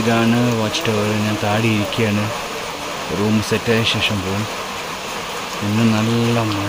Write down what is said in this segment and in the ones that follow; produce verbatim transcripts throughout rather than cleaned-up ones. ഇതാണ് watch tower. ഞാൻ താഴെ ഇരിക്കുകയാണ്, റൂം സെറ്റായ ശേഷം പോകും. ഇന്ന് നല്ല മഴ.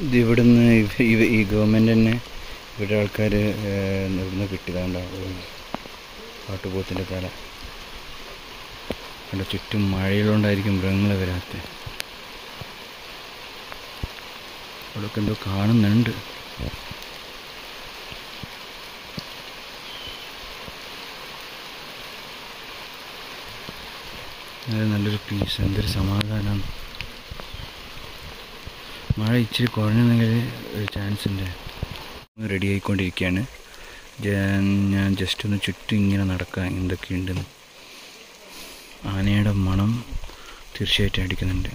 ഇത് ഇവിടെ നിന്ന് ഇവ ഈ ഗവൺമെൻറ് തന്നെ ഇവിടെ ആൾക്കാർ ഇവിടുന്ന് കിട്ടിയതാണ്ടാവും. പാട്ടുപോത്തിൻ്റെ തല അവിടെ ചുറ്റും മഴയിലുണ്ടായിരിക്കും മൃഗങ്ങൾ വരാത്ത. അവിടെയൊക്കെ എന്തോ കാണുന്നുണ്ട്. നല്ലൊരു പീസ്, എന്തൊരു സമാധാനമാണ്. മഴ ഇച്ചിരി കുറഞ്ഞെങ്കിൽ ഒരു ചാൻസ് ഉണ്ട്. റെഡി ആയിക്കൊണ്ടിരിക്കുകയാണ്. ഞാൻ ജസ്റ്റ് ഒന്ന് ചുറ്റും ഇങ്ങനെ നടക്കുക, എന്തൊക്കെയുണ്ടെന്ന്. ആനയുടെ മണം തീർച്ചയായിട്ടും അടിക്കുന്നുണ്ട്.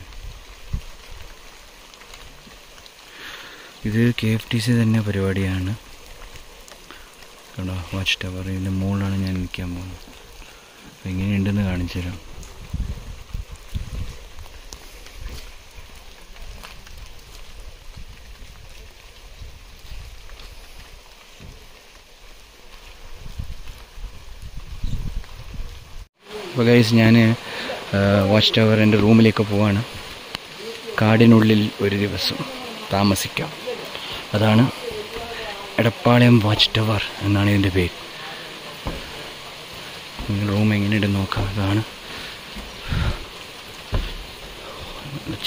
ഇത് കെ എഫ് ടി സി തന്നെ പരിപാടിയാണ് കേട്ടോ. വാച്ച് ടവർ ഇതിൻ്റെ മുകളിലാണ് ഞാൻ നിൽക്കാൻ പോകുന്നത്. എങ്ങനെയുണ്ടെന്ന് കാണിച്ചു തരാം. അപ്പോൾ ഗൈസ്, ഞാൻ വാച്ച് ടവർ എൻ്റെ റൂമിലേക്ക് പോവാണ്. കാടിനുള്ളിൽ ഒരു ദിവസം താമസിക്കാം, അതാണ് എടപ്പാളയം വാച്ച് ടവർ എന്നാണ് ഇതിൻ്റെ പേര്. നിങ്ങൾ റൂം എങ്ങനെയുണ്ട് നോക്കാം. അതാണ്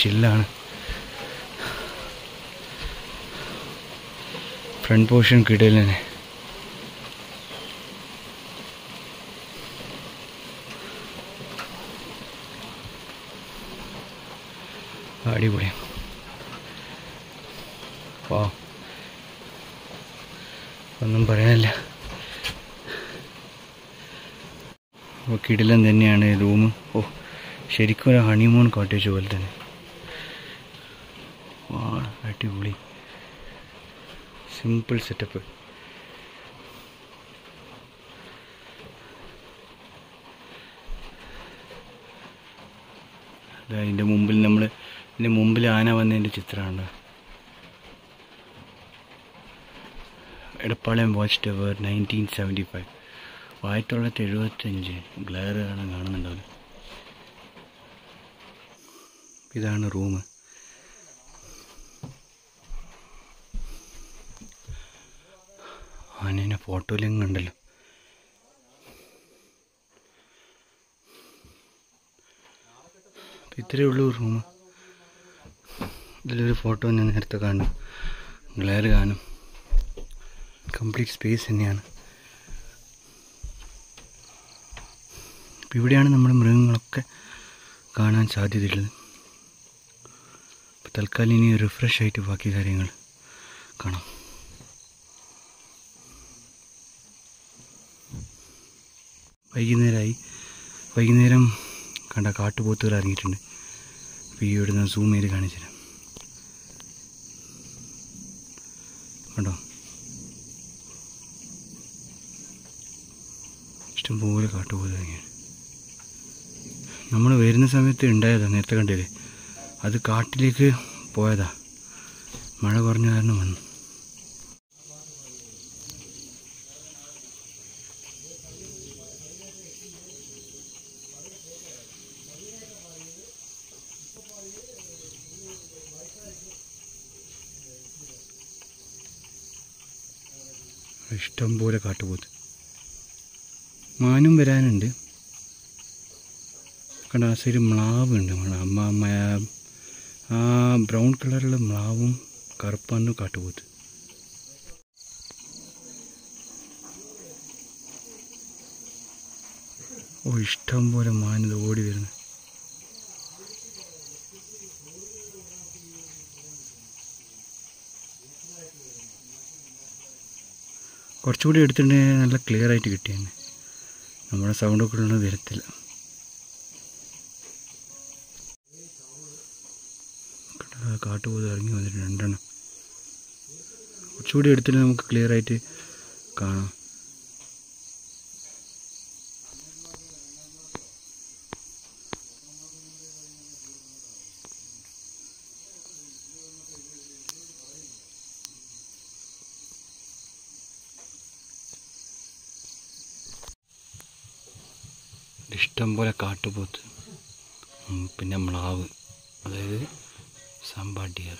ചില്ലാണ്. ഫ്രണ്ട് പോർഷൻ കിടയിൽ തന്നെ അടിപൊളിയ. വാ, ഒന്നും പറയാനില്ല, കിടിലം തന്നെയാണ് റൂം. ഓ, ശരിക്കും ഒരു ഹണിമൂൺ കോട്ടേജ് പോലെ തന്നെ. വാ, അടിപൊളി സിമ്പിൾ സെറ്റപ്പ്. അതിൻ്റെ മുമ്പിൽ നമ്മൾ ഇതിൻ്റെ മുമ്പിൽ ആന വന്നതിൻ്റെ ചിത്രമാണ്. എടപ്പാളയം watch tower nineteen seventy five ആയിരത്തി തൊള്ളായിരത്തി എഴുപത്തഞ്ച് ഗ്ലയർ ആണ് കാണുന്നുണ്ടാവില്ല. ഇതാണ് റൂം. ആനേനെ ഫോട്ടോയിലെങ്ങും കണ്ടല്ലോ. ഇത്രയേ ഉള്ളൂ റൂം. ഇതിലൊരു ഫോട്ടോ ഞാൻ നേരത്തെ കാണും, ഗ്ലെയർ കാണും. കംപ്ലീറ്റ് സ്പേസ് തന്നെയാണ്. ഇവിടെയാണ് നമ്മൾ മൃഗങ്ങളൊക്കെ കാണാൻ സാധ്യതയുള്ളത്. അപ്പോൾ തൽക്കാലം ഇനി റിഫ്രഷ് ആയിട്ട് ബാക്കി കാര്യങ്ങൾ കാണാം. വൈകുന്നേരമായി. വൈകുന്നേരം കണ്ട കാട്ടുപോത്തുകൾ ഇറങ്ങിയിട്ടുണ്ട്. അപ്പോൾ ഈ ഇവിടുന്ന് സൂം ചെയ്ത് കാണിച്ചു തരാം. കണ്ടോ, ഇഷ്ടംപോലെ കാട്ടുപോത്ത് ഇറങ്ങിയാണ്. നമ്മൾ വരുന്ന സമയത്ത് ഉണ്ടായതാണ്, നേരത്തെ കണ്ടത്. അത് കാട്ടിലേക്ക് പോയതാ, മഴ കുറഞ്ഞ കാരണം വന്നു. ഇഷ്ടം പോലെ കാട്ടുപോത്ത്. മാനും വരാനുണ്ട്. കണ്ട, ആ സൈഡ് മ്ലാവുണ്ട്. ആ ബ്രൗൺ കളറുള്ള മ്ലാവും കറുപ്പാണ് കാട്ടുപോത്ത്. ഓ ഇഷ്ടം പോലെ മാനത് ഓടി വരുന്നു. കുറച്ചുകൂടി എടുത്തിട്ടുണ്ടെങ്കിൽ നല്ല ക്ലിയർ ആയിട്ട് കിട്ടിയെന്നെ, നമ്മുടെ സൗണ്ടൊക്കെ ഉള്ളത് വരത്തില്ല. കാട്ടുപോത് ഇറങ്ങി വന്നിട്ട് രണ്ടെണ്ണം കുറച്ചുകൂടി എടുത്തിട്ട് നമുക്ക് ക്ലിയർ ആയിട്ട് കാണാം. ഇഷ്ടംപോലെ കാട്ടുപോത്ത്, പിന്നെ മ്ലാവ്, അതായത് സാമ്പാ ഡിയർ.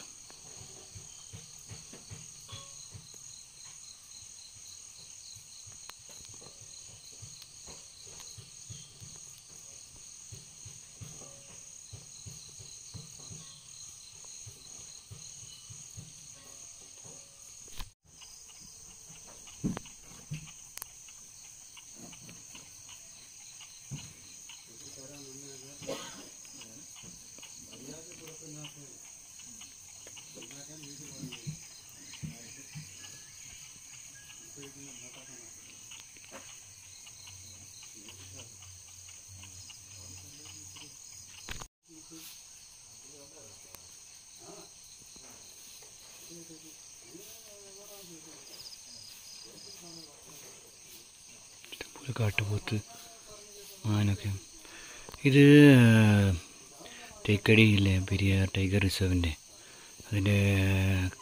കാട്ടുപോത്ത്, മാനൊക്കെ. ഇത് തേക്കടി ഇല്ലേ, പെരിയ ടൈഗർ റിസർവിൻ്റെ അതിൻ്റെ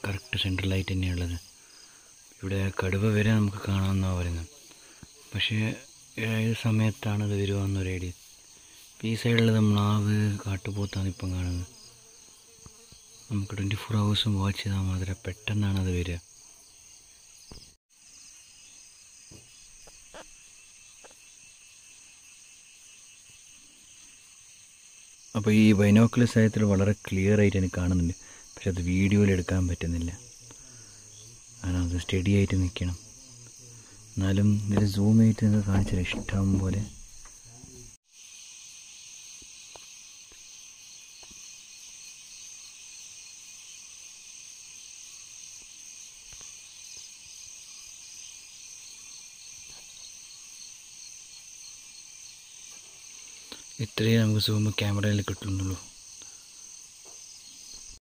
കറക്റ്റ് സെൻട്രലായിട്ട് തന്നെയുള്ളത്. ഇവിടെ കടുവ വരെ നമുക്ക് കാണാമെന്നാണ് പറയുന്നത്. പക്ഷേ ഏത് സമയത്താണ് ഇത് വരുവാന്നൊരു ഐഡിയ. ഈ സൈഡിലുള്ളത് മ്ലാവ്, കാട്ടുപോത്താണ് ഇപ്പം കാണുന്നത്. നമുക്ക് ട്വൻറ്റി ഫോർ ഹവേഴ്സും വാച്ച് ചെയ്താൽ മാത്രമേ പെട്ടെന്നാണ് അത് വരിക. അപ്പോൾ ഈ ബൈനോക്കുലർ സഹായത്തിൽ വളരെ ക്ലിയർ ആയിട്ട് എനിക്ക് കാണുന്നുണ്ട്. പക്ഷെ അത് വീഡിയോയിൽ എടുക്കാൻ പറ്റുന്നില്ല, കാരണം അത് സ്റ്റഡി ആയിട്ട് നിൽക്കണം. എന്നാലും ഇതിൽ സൂം ചെയ്തിട്ട് നിങ്ങൾക്ക് കാണിച്ചാൽ ഇഷ്ടം പോലെ. ഇത്രയേ നമുക്ക് സൂം ക്യാമറയിൽ കിട്ടുന്നുള്ളൂ.